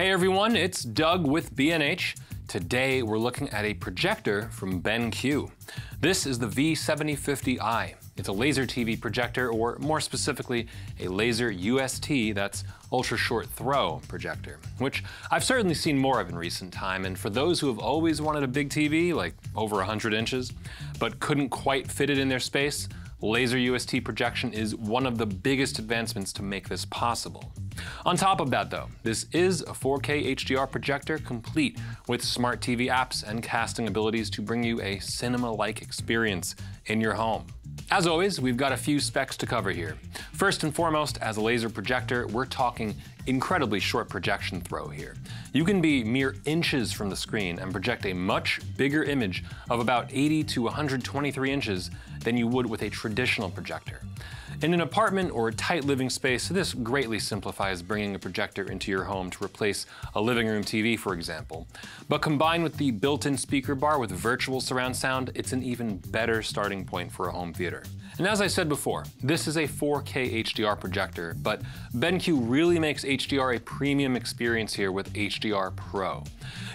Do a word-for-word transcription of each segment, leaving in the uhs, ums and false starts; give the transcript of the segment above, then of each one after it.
Hey everyone, it's Doug with B N H. Today we're looking at a projector from BenQ. This is the V seventy fifty i. It's a laser T V projector, or more specifically, a laser U S T, that's ultra short throw projector, which I've certainly seen more of in recent time. And for those who have always wanted a big T V, like over one hundred inches, but couldn't quite fit it in their space, laser U S T projection is one of the biggest advancements to make this possible. On top of that though, this is a four K H D R projector complete with smart T V apps and casting abilities to bring you a cinema-like experience in your home. As always, we've got a few specs to cover here. First and foremost, as a laser projector, we're talking incredibly short projection throw here. You can be mere inches from the screen and project a much bigger image of about eighty to one hundred twenty-three inches than you would with a traditional projector. In an apartment or a tight living space, this greatly simplifies bringing a projector into your home to replace a living room T V, for example. But combined with the built-in speaker bar with virtual surround sound, it's an even better starting point for a home theater. And as I said before, this is a four K H D R projector, but BenQ really makes H D R a premium experience here with H D R Pro.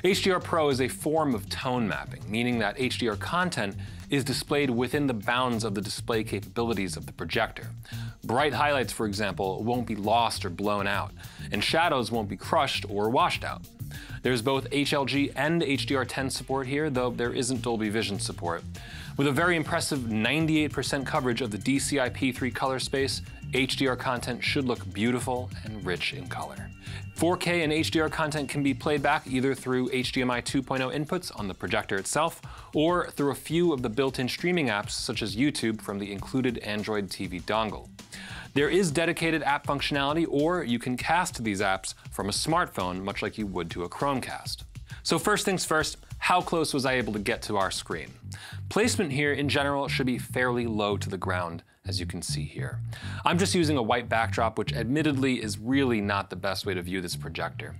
H D R Pro is a form of tone mapping, meaning that H D R content is displayed within the bounds of the display capabilities of the projector. Bright highlights, for example, won't be lost or blown out, and shadows won't be crushed or washed out. There's both H L G and H D R ten support here, though there isn't Dolby Vision support. With a very impressive ninety-eight percent coverage of the D C I P three color space, H D R content should look beautiful and rich in color. four K and H D R content can be played back either through H D M I two point oh inputs on the projector itself, or through a few of the built-in streaming apps such as YouTube from the included Android T V dongle. There is dedicated app functionality, or you can cast these apps from a smartphone, much like you would to a Chromecast. So first things first, how close was I able to get to our screen? Placement here in general should be fairly low to the ground, as you can see here. I'm just using a white backdrop, which admittedly is really not the best way to view this projector.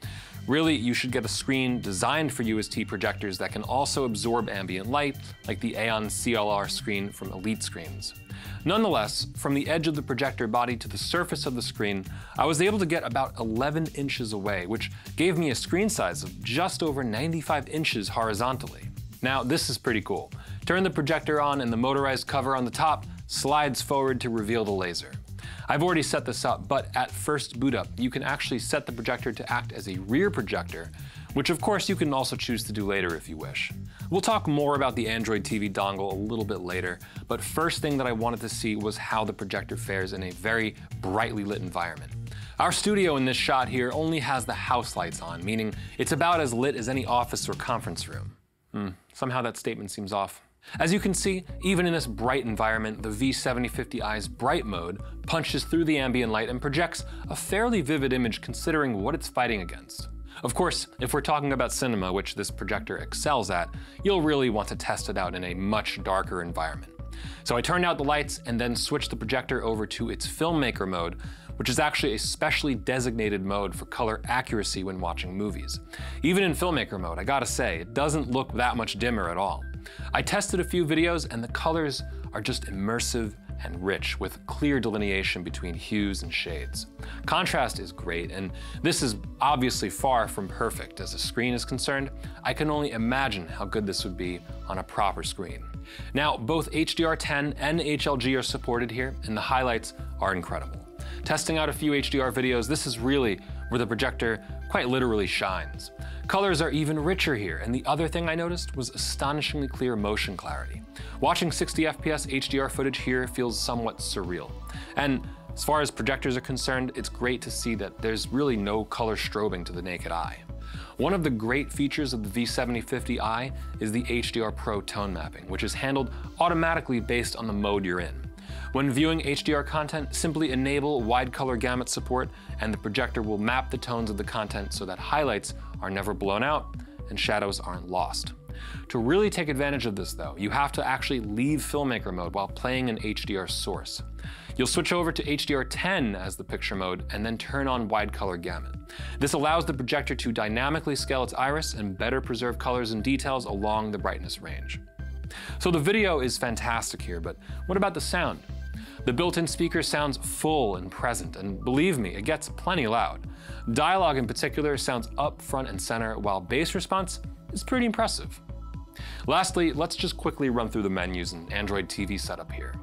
Really, you should get a screen designed for U S T projectors that can also absorb ambient light, like the Aeon C L R screen from Elite Screens. Nonetheless, from the edge of the projector body to the surface of the screen, I was able to get about eleven inches away, which gave me a screen size of just over ninety-five inches horizontally. Now, this is pretty cool. Turn the projector on and the motorized cover on the top slides forward to reveal the laser. I've already set this up, but at first boot up, you can actually set the projector to act as a rear projector, which of course you can also choose to do later if you wish. We'll talk more about the Android T V dongle a little bit later, but first thing that I wanted to see was how the projector fares in a very brightly lit environment. Our studio in this shot here only has the house lights on, meaning it's about as lit as any office or conference room. Hmm, somehow that statement seems off. As you can see, even in this bright environment, the V seventy fifty i's bright mode punches through the ambient light and projects a fairly vivid image considering what it's fighting against. Of course, if we're talking about cinema, which this projector excels at, you'll really want to test it out in a much darker environment. So I turned out the lights and then switched the projector over to its filmmaker mode, which is actually a specially designated mode for color accuracy when watching movies. Even in filmmaker mode, I gotta say, it doesn't look that much dimmer at all. I tested a few videos and the colors are just immersive and rich with clear delineation between hues and shades. Contrast is great, and this is obviously far from perfect as the screen is concerned. I can only imagine how good this would be on a proper screen. Now, both H D R ten and H L G are supported here, and the highlights are incredible. Testing out a few H D R videos, this is really where the projector quite literally shines. Colors are even richer here, and the other thing I noticed was astonishingly clear motion clarity. Watching sixty F P S H D R footage here feels somewhat surreal. And as far as projectors are concerned, it's great to see that there's really no color strobing to the naked eye. One of the great features of the V seventy fifty i is the H D R Pro tone mapping, which is handled automatically based on the mode you're in. When viewing H D R content, simply enable wide color gamut support and the projector will map the tones of the content so that highlights are never blown out and shadows aren't lost. To really take advantage of this though, you have to actually leave filmmaker mode while playing an H D R source. You'll switch over to H D R ten as the picture mode and then turn on wide color gamut. This allows the projector to dynamically scale its iris and better preserve colors and details along the brightness range. So the video is fantastic here, but what about the sound? The built-in speaker sounds full and present, and believe me, it gets plenty loud. Dialogue in particular sounds up front and center, while bass response is pretty impressive. Lastly, let's just quickly run through the menus and Android T V setup here.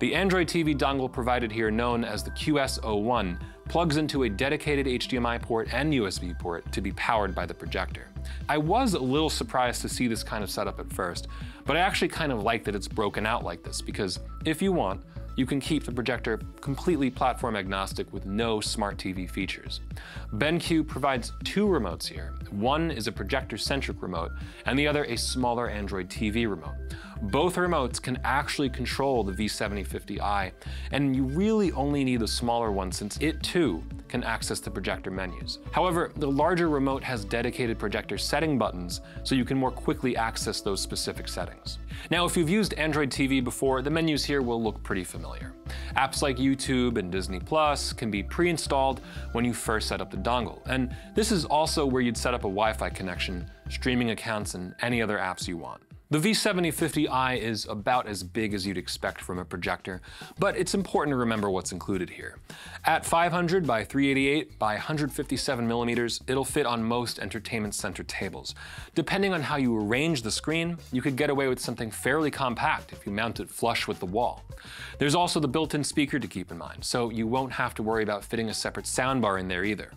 The Android T V dongle provided here, known as the Q S zero one, plugs into a dedicated H D M I port and U S B port to be powered by the projector. I was a little surprised to see this kind of setup at first, but I actually kind of like that it's broken out like this, because if you want, you can keep the projector completely platform agnostic with no smart T V features. BenQ provides two remotes here. One is a projector-centric remote, and the other a smaller Android T V remote. Both remotes can actually control the V seventy fifty i, and you really only need the smaller one since it too can access the projector menus. However, the larger remote has dedicated projector setting buttons, so you can more quickly access those specific settings. Now, if you've used Android T V before, the menus here will look pretty familiar. Apps like YouTube and Disney Plus can be pre-installed when you first set up the dongle, and this is also where you'd set up a Wi-Fi connection, streaming accounts, and any other apps you want. The V seventy fifty i is about as big as you'd expect from a projector, but it's important to remember what's included here. At five hundred by three eighty-eight by one fifty-seven millimeters, it'll fit on most entertainment center tables. Depending on how you arrange the screen, you could get away with something fairly compact if you mount it flush with the wall. There's also the built-in speaker to keep in mind, so you won't have to worry about fitting a separate soundbar in there either.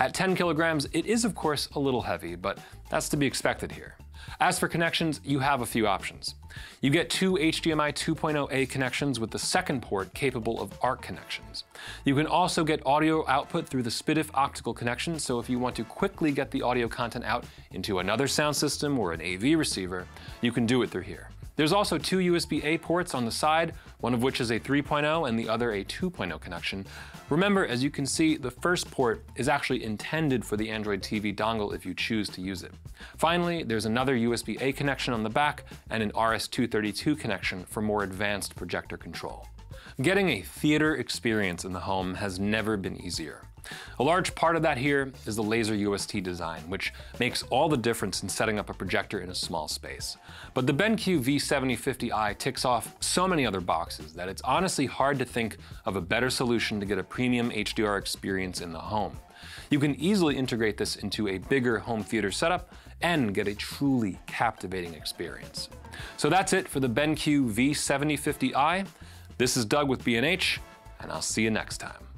At ten kilograms, it is of course a little heavy, but that's to be expected here. As for connections, you have a few options. You get two H D M I two point oh A connections with the second port capable of A R C connections. You can also get audio output through the S P D I F optical connection, so if you want to quickly get the audio content out into another sound system or an A V receiver, you can do it through here. There's also two U S B A ports on the side, one of which is a three point oh and the other a two point oh connection. Remember, as you can see, the first port is actually intended for the Android T V dongle if you choose to use it. Finally, there's another U S B A connection on the back and an R S two thirty-two connection for more advanced projector control. Getting a theater experience in the home has never been easier. A large part of that here is the laser U S T design, which makes all the difference in setting up a projector in a small space. But the BenQ V seventy fifty i ticks off so many other boxes that it's honestly hard to think of a better solution to get a premium H D R experience in the home. You can easily integrate this into a bigger home theater setup and get a truly captivating experience. So that's it for the BenQ V seventy fifty i. This is Doug with B and H, and I'll see you next time.